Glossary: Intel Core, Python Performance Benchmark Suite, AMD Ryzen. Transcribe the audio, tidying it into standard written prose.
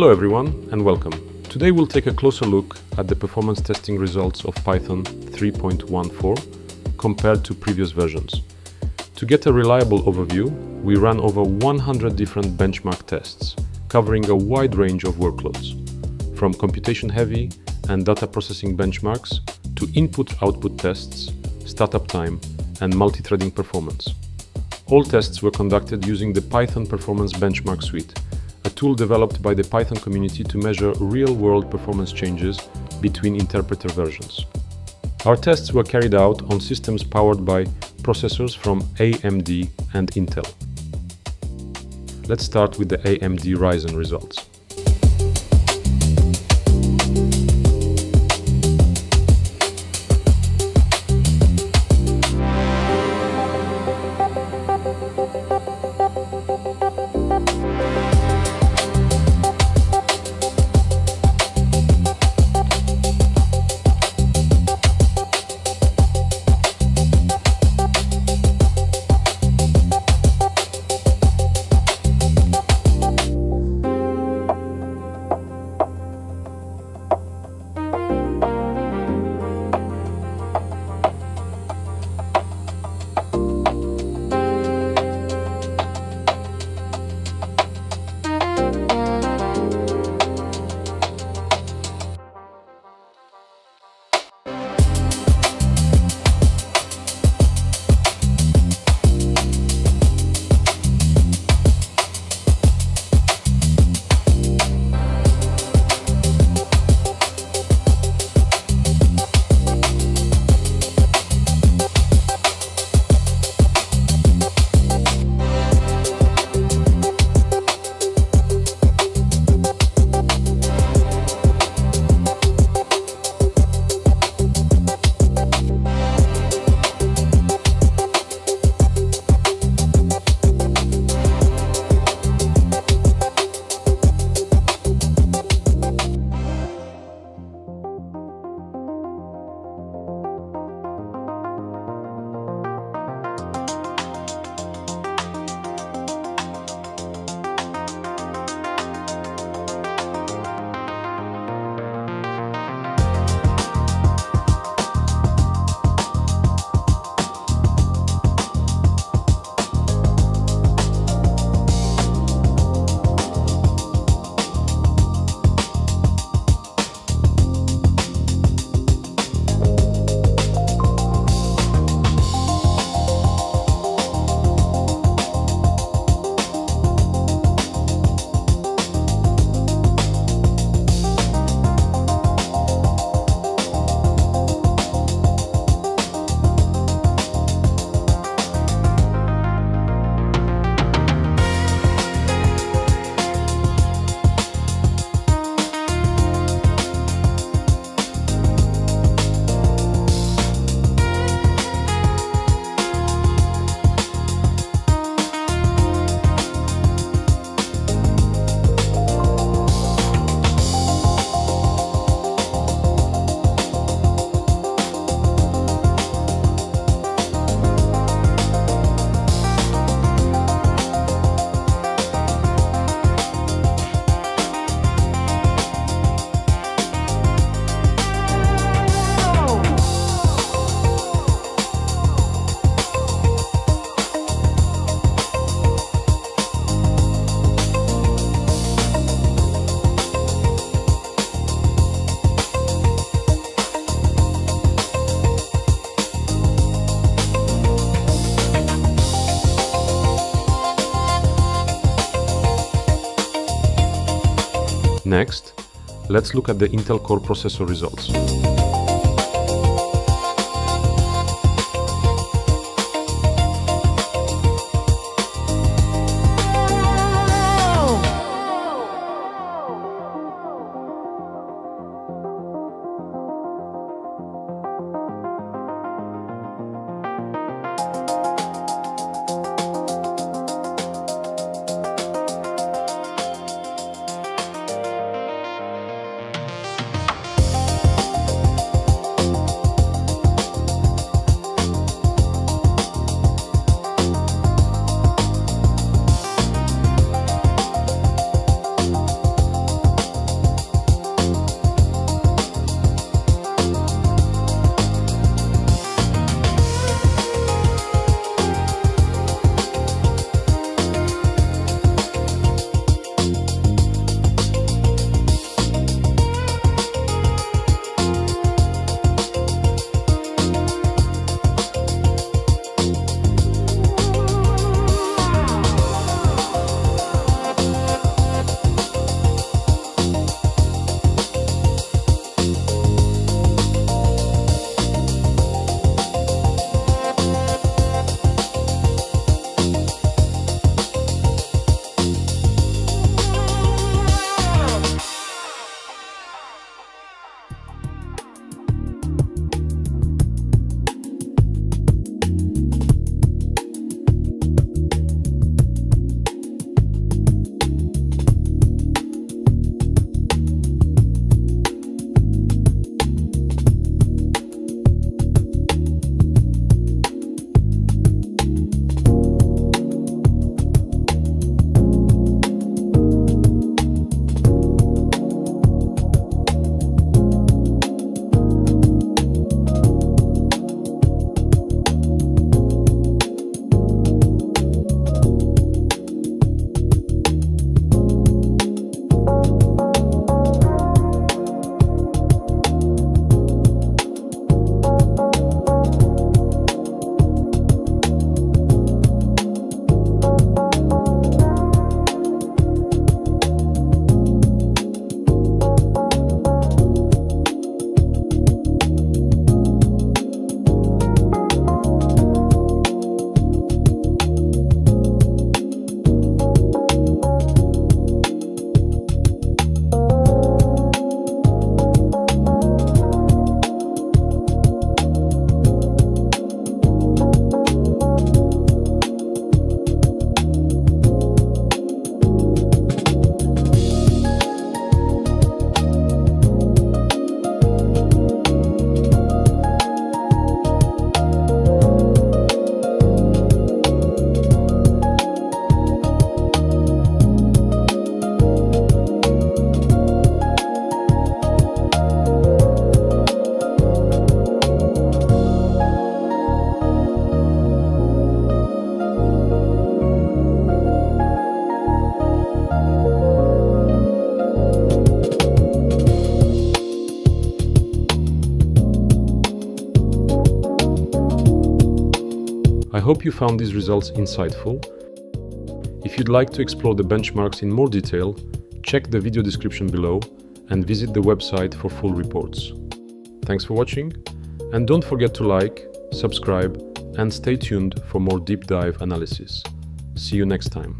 Hello everyone and welcome. Today we'll take a closer look at the performance testing results of Python 3.14 compared to previous versions. To get a reliable overview, we ran over 100 different benchmark tests, covering a wide range of workloads, from computation-heavy and data processing benchmarks to input-output tests, startup time, and multi-threading performance. All tests were conducted using the Python Performance Benchmark Suite, a tool developed by the Python community to measure real-world performance changes between interpreter versions. Our tests were carried out on systems powered by processors from AMD and Intel. Let's start with the AMD Ryzen results. Next, let's look at the Intel Core processor results. I hope you found these results insightful. If you'd like to explore the benchmarks in more detail, check the video description below and visit the website for full reports. Thanks for watching, and don't forget to like, subscribe, and stay tuned for more deep dive analysis. See you next time.